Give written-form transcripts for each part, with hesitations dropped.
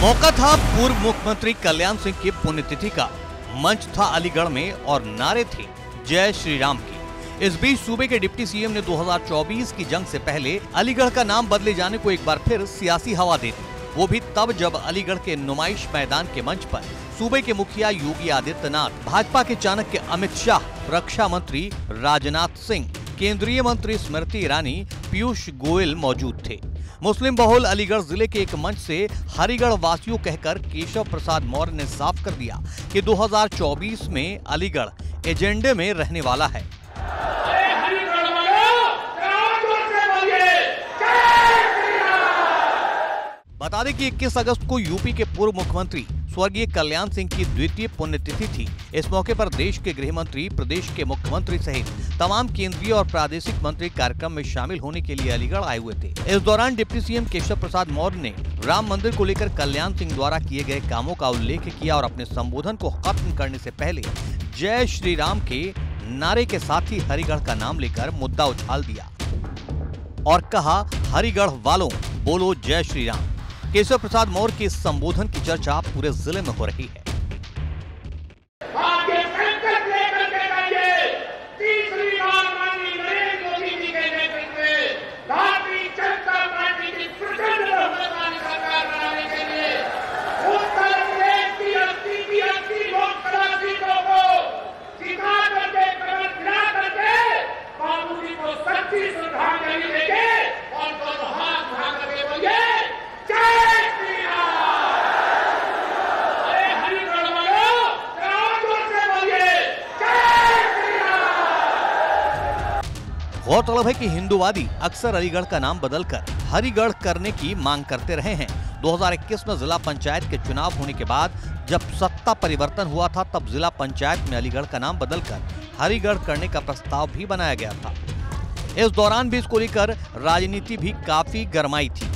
मौका था पूर्व मुख्यमंत्री कल्याण सिंह की पुण्यतिथि का। मंच था अलीगढ़ में और नारे थे जय श्री राम की। इस बीच सूबे के डिप्टी सीएम ने 2024 की जंग से पहले अलीगढ़ का नाम बदले जाने को एक बार फिर सियासी हवा दे दी, वो भी तब जब अलीगढ़ के नुमाइश मैदान के मंच पर सूबे के मुखिया योगी आदित्यनाथ, भाजपा के चाणक्य अमित शाह, रक्षा मंत्री राजनाथ सिंह, केंद्रीय मंत्री स्मृति ईरानी, पीयूष गोयल मौजूद थे। मुस्लिम बहुल अलीगढ़ जिले के एक मंच से हरिगढ़ वासियों कहकर केशव प्रसाद मौर्य ने साफ कर दिया कि 2024 में अलीगढ़ एजेंडे में रहने वाला है। बता दें कि 21 अगस्त को यूपी के पूर्व मुख्यमंत्री स्वर्गीय कल्याण सिंह की द्वितीय पुण्यतिथि थी। इस मौके पर देश के गृह मंत्री, प्रदेश के मुख्यमंत्री सहित तमाम केंद्रीय और प्रादेशिक मंत्री कार्यक्रम में शामिल होने के लिए अलीगढ़ आए हुए थे। इस दौरान डिप्टी सीएम केशव प्रसाद मौर्य ने राम मंदिर को लेकर कल्याण सिंह द्वारा किए गए कामों का उल्लेख किया और अपने संबोधन को खत्म करने से पहले जय श्री राम के नारे के साथ ही हरिगढ़ का नाम लेकर मुद्दा उछाल दिया और कहा, हरिगढ़ वालों बोलो जय श्री राम। केशव प्रसाद मौर्य के संबोधन की चर्चा पूरे जिले में हो रही है। आपके संकल्प लेकर के आइए, तीसरी बार माननीय नरेंद्र मोदी जी के नेतृत्व में भारतीय जनता पार्टी की प्रचंड बहुमतान सरकार बनाने के लिए उत्तर प्रदेश की अस्सी लोकसभा सीटों को जिता करके, कमर खिला करके बाबू जी को सच्ची श्रद्धांजलि देंगे और दोनों हाथ उठा करके बोलिए गौरतलब है कि हिंदूवादी अक्सर अलीगढ़ का नाम बदलकर हरिगढ़ करने की मांग करते रहे हैं। 2021 में जिला पंचायत के चुनाव होने के बाद जब सत्ता परिवर्तन हुआ था, तब जिला पंचायत में अलीगढ़ का नाम बदलकर हरिगढ़ करने का प्रस्ताव भी बनाया गया था। इस दौरान भी इसको लेकर राजनीति भी काफी गरमाई थी,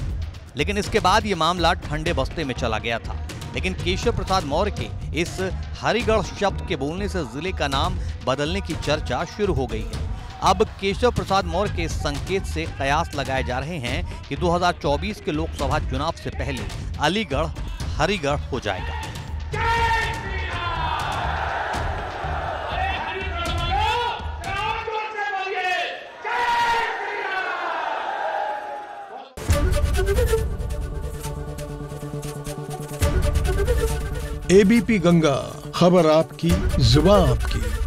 लेकिन इसके बाद ये मामला ठंडे बस्ते में चला गया था। लेकिन केशव प्रसाद मौर्य के इस हरिगढ़ शब्द के बोलने से जिले का नाम बदलने की चर्चा शुरू हो गई है। अब केशव प्रसाद मौर्य के संकेत से कयास लगाए जा रहे हैं कि 2024 के लोकसभा चुनाव से पहले अलीगढ़ हरिगढ़ हो जाएगा। ABP गंगा, खबर आपकी, जुबान आपकी।